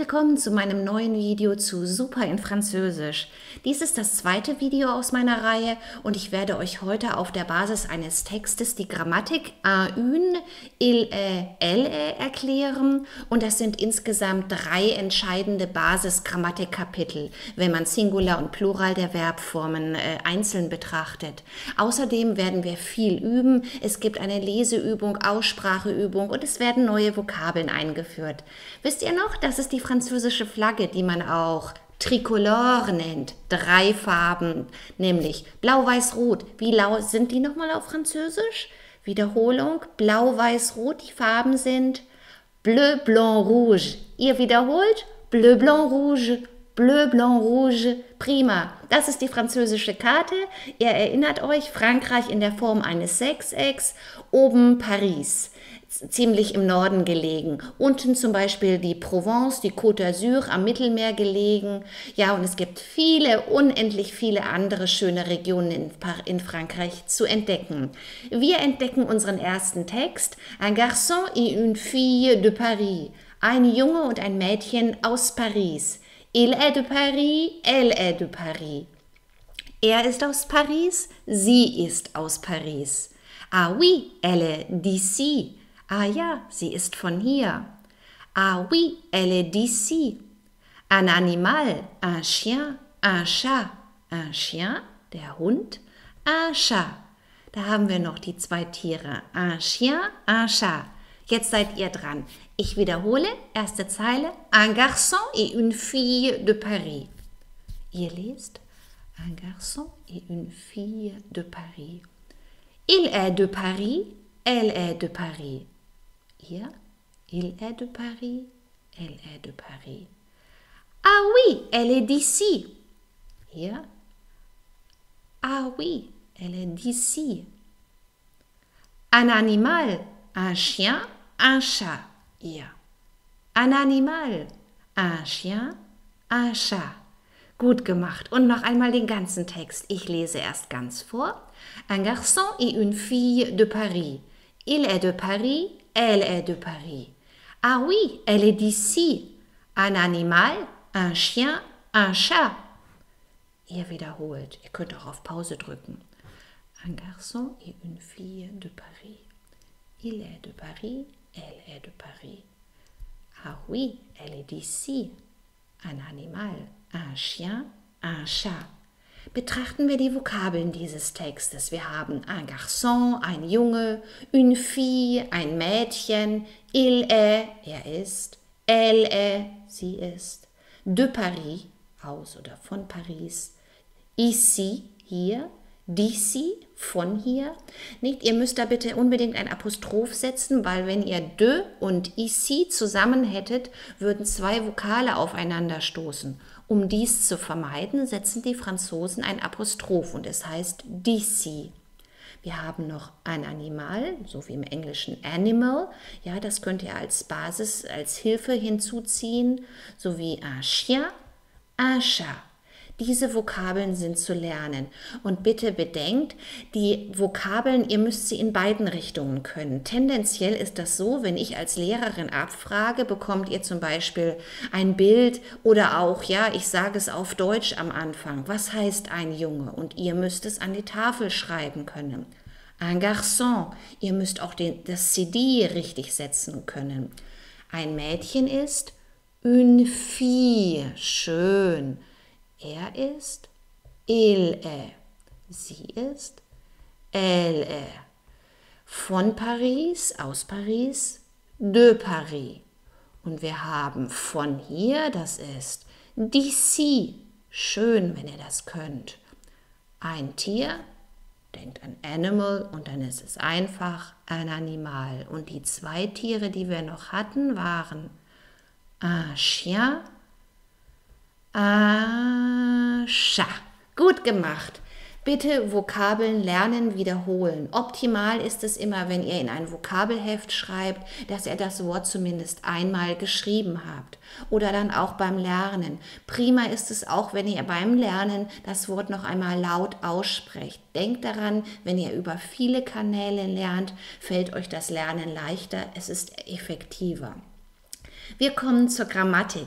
willkommen zu meinem neuen Video zu Super in Französisch. Dies ist das zweite Video aus meiner Reihe und ich werde euch heute auf der Basis eines Textes die Grammatik une, il, elle erklären und das sind insgesamt drei entscheidende Basisgrammatikkapitel, wenn man Singular und Plural der Verbformen einzeln betrachtet. Außerdem werden wir viel üben, es gibt eine Leseübung, Ausspracheübung und es werden neue Vokabeln eingeführt. Wisst ihr noch, das ist die französische Flagge, die man auch Tricolore nennt. Drei Farben, nämlich blau, weiß, rot. Wie sind die nochmal auf Französisch? Wiederholung, blau, weiß, rot. Die Farben sind bleu, blanc, rouge. Ihr wiederholt? Bleu, blanc, rouge. Bleu, blanc, rouge. Prima. Das ist die französische Karte. Ihr erinnert euch, Frankreich in der Form eines Sechsecks. Oben Paris, ziemlich im Norden gelegen. Unten zum Beispiel die Provence, die Côte d'Azur, am Mittelmeer gelegen. Ja, und es gibt viele, unendlich viele andere schöne Regionen in Frankreich zu entdecken. Wir entdecken unseren ersten Text. Un garçon et une fille de Paris. Ein Junge und ein Mädchen aus Paris. Il est de Paris, elle est de Paris. Er ist aus Paris, sie ist aus Paris. Ah oui, elle est d'ici. Ah ja, sie ist von hier. Ah oui, elle est d'ici. Un animal, un chien, un chat. Un chien, der Hund, un chat. Da haben wir noch die zwei Tiere. Un chien, un chat. Jetzt seid ihr dran. Ich wiederhole, erste Zeile. Un garçon et une fille de Paris. Ihr lest. Un garçon et une fille de Paris. Il est de Paris, elle est de Paris. Hier, il est de Paris, elle est de Paris. Ah oui, elle est d'ici. Hier, ah oui, elle est d'ici. Un animal, un chien, un chat. Hier, un animal, un chien, un chat. Gut gemacht. Und noch einmal den ganzen Text. Ich lese erst ganz vor. Un garçon et une fille de Paris. Il est de Paris, elle est de Paris. Ah oui, elle est d'ici. Un animal, un chien, un chat. Ihr wiederholt. Ihr könnt auch auf Pause drücken. Un garçon et une fille de Paris. Il est de Paris, elle est de Paris. Ah oui, elle est d'ici. Un animal, un chien, un chat. Betrachten wir die Vokabeln dieses Textes. Wir haben un garçon, ein Junge, une fille, ein Mädchen, il est, er ist, elle est, sie ist, de Paris, aus oder von Paris, ici, hier, d'ici, von hier. Nicht, ihr müsst da bitte unbedingt ein Apostroph setzen, weil wenn ihr de und ici zusammen hättet, würden zwei Vokale aufeinander stoßen. Um dies zu vermeiden, setzen die Franzosen ein Apostroph und es heißt d'ici. Wir haben noch ein Animal, so wie im Englischen Animal. Ja, das könnt ihr als Basis, als Hilfe hinzuziehen, sowie un chien, un chat. Diese Vokabeln sind zu lernen. Und bitte bedenkt, die Vokabeln, ihr müsst sie in beiden Richtungen können. Tendenziell ist das so, wenn ich als Lehrerin abfrage, bekommt ihr zum Beispiel ein Bild oder auch, ja, ich sage es auf Deutsch am Anfang. Was heißt ein Junge? Und ihr müsst es an die Tafel schreiben können. Un garçon. Ihr müsst auch das CD richtig setzen können. Ein Mädchen ist une fille. Schön. Er ist, il est. Sie ist, elle est. Von Paris, aus Paris, de Paris. Und wir haben von hier, das ist d'ici. Schön, wenn ihr das könnt. Ein Tier, denkt an Animal und dann ist es einfach ein Animal. Und die zwei Tiere, die wir noch hatten, waren un chien, un chat. Gut gemacht. Bitte Vokabeln lernen, wiederholen. Optimal ist es immer, wenn ihr in ein Vokabelheft schreibt, dass ihr das Wort zumindest einmal geschrieben habt. Oder dann auch beim Lernen. Prima ist es auch, wenn ihr beim Lernen das Wort noch einmal laut aussprecht. Denkt daran, wenn ihr über viele Kanäle lernt, fällt euch das Lernen leichter. Es ist effektiver. Wir kommen zur Grammatik.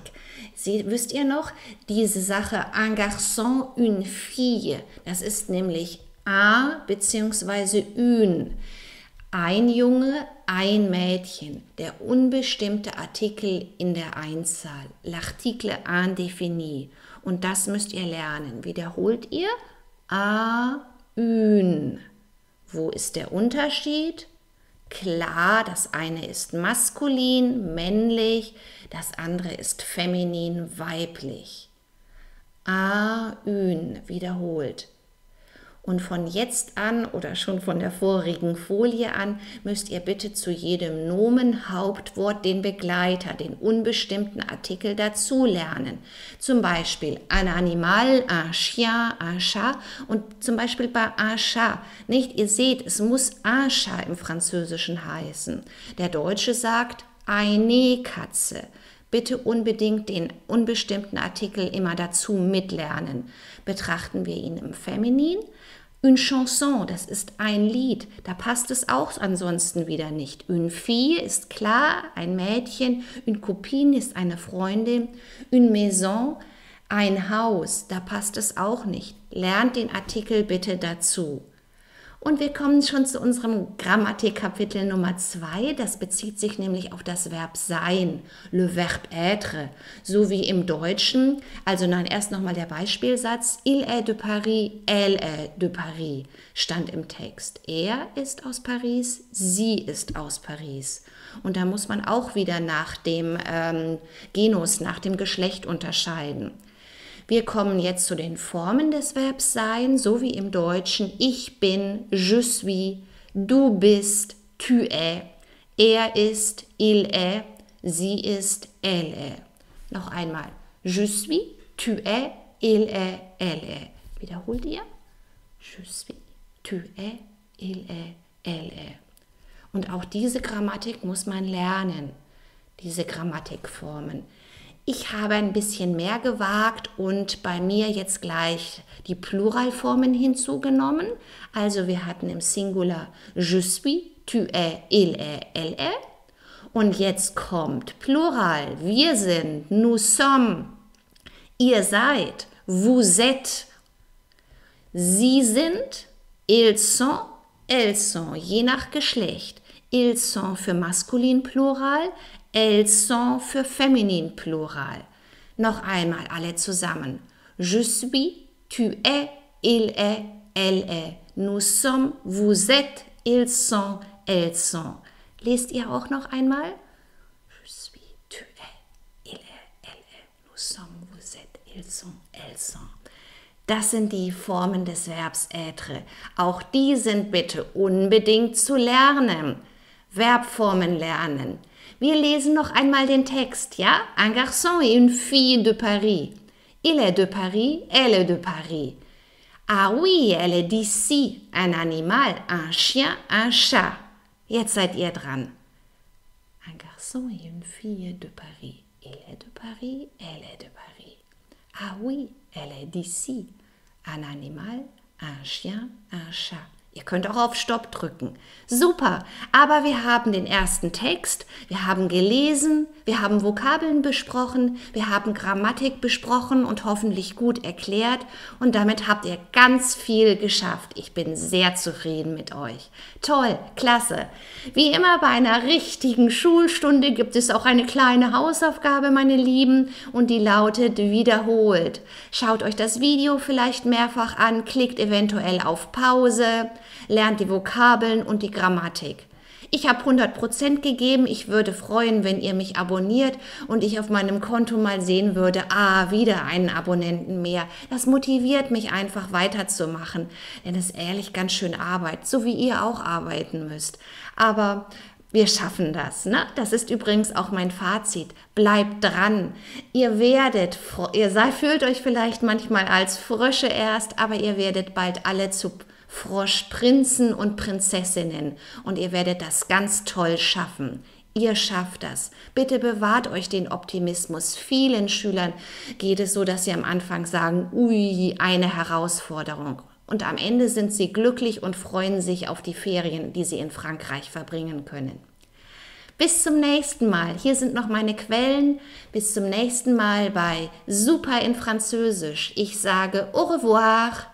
Wisst ihr noch, diese Sache un garçon, une fille, das ist nämlich un bzw. une. Ein Junge, ein Mädchen, der unbestimmte Artikel in der Einzahl, l'article indéfini. Und das müsst ihr lernen. Wiederholt ihr a, une. Wo ist der Unterschied? Klar, das eine ist maskulin, männlich, das andere ist feminin, weiblich. A, une, wiederholt. Und von jetzt an oder schon von der vorigen Folie an müsst ihr bitte zu jedem Nomen, Hauptwort den Begleiter, den unbestimmten Artikel dazu lernen. Zum Beispiel un animal, un chien, un chat und zum Beispiel bei un chat. Nicht? Ihr seht, es muss un chat im Französischen heißen. Der Deutsche sagt eine Katze. Bitte unbedingt den unbestimmten Artikel immer dazu mitlernen. Betrachten wir ihn im Feminin. Une chanson, das ist ein Lied. Da passt es auch ansonsten wieder nicht. Une fille ist klar, ein Mädchen. Une copine ist eine Freundin. Une maison, ein Haus. Da passt es auch nicht. Lernt den Artikel bitte dazu. Und wir kommen schon zu unserem Grammatikkapitel Nummer 2. Das bezieht sich nämlich auf das Verb sein, le verbe être, so wie im Deutschen. Also nein, erst nochmal der Beispielsatz, il est de Paris, elle est de Paris, stand im Text. Er ist aus Paris, sie ist aus Paris. Und da muss man auch wieder nach dem Genus, nach dem Geschlecht unterscheiden. Wir kommen jetzt zu den Formen des Verbs sein, so wie im Deutschen. Ich bin, je suis, du bist, tu es, er ist, il est, sie ist, elle est. Noch einmal, je suis, tu es, il est, elle est. Wiederholt ihr? Je suis, tu es, il est, elle est. Und auch diese Grammatik muss man lernen, diese Grammatikformen. Ich habe ein bisschen mehr gewagt und bei mir jetzt gleich die Pluralformen hinzugenommen. Also wir hatten im Singular je suis, tu es, il est, elle est. Und jetzt kommt Plural. Wir sind, nous sommes, ihr seid, vous êtes. Sie sind, ils sont, elles sont, je nach Geschlecht. Ils sont für maskulin Plural, elles sont für feminin Plural. Noch einmal alle zusammen. Je suis, tu es, il est, elle est. Nous sommes, vous êtes, ils sont, elles sont. Lest ihr auch noch einmal? Je suis, tu es, il est, elle est. Nous sommes, vous êtes, ils sont, elles sont. Das sind die Formen des Verbs être. Auch die sind bitte unbedingt zu lernen. Verbformen lernen. Wir lesen noch einmal den Text, ja? Un garçon et une fille de Paris. Il est de Paris, elle est de Paris. Ah oui, elle est d'ici. Un animal, un chien, un chat. Jetzt seid ihr dran. Un garçon et une fille de Paris. Il est de Paris, elle est de Paris. Ah oui, elle est d'ici. Un animal, un chien, un chat. Ihr könnt auch auf Stopp drücken. Super, aber wir haben den ersten Text, wir haben gelesen, wir haben Vokabeln besprochen, wir haben Grammatik besprochen und hoffentlich gut erklärt. Und damit habt ihr ganz viel geschafft. Ich bin sehr zufrieden mit euch. Toll, klasse. Wie immer bei einer richtigen Schulstunde gibt es auch eine kleine Hausaufgabe, meine Lieben, und die lautet wiederholt. Schaut euch das Video vielleicht mehrfach an, klickt eventuell auf Pause. Lernt die Vokabeln und die Grammatik. Ich habe 100% gegeben. Ich würde freuen, wenn ihr mich abonniert und ich auf meinem Konto mal sehen würde, ah, wieder einen Abonnenten mehr. Das motiviert mich einfach weiterzumachen, denn es ist ehrlich ganz schön Arbeit, so wie ihr auch arbeiten müsst. Aber wir schaffen das, ne? Das ist übrigens auch mein Fazit. Bleibt dran. Ihr fühlt euch vielleicht manchmal als Frösche erst, aber ihr werdet bald alle zu Froschprinzen und Prinzessinnen und ihr werdet das ganz toll schaffen. Ihr schafft das. Bitte bewahrt euch den Optimismus. Vielen Schülern geht es so, dass sie am Anfang sagen, ui, eine Herausforderung. Und am Ende sind sie glücklich und freuen sich auf die Ferien, die sie in Frankreich verbringen können. Bis zum nächsten Mal. Hier sind noch meine Quellen. Bis zum nächsten Mal bei Super in Französisch. Ich sage au revoir.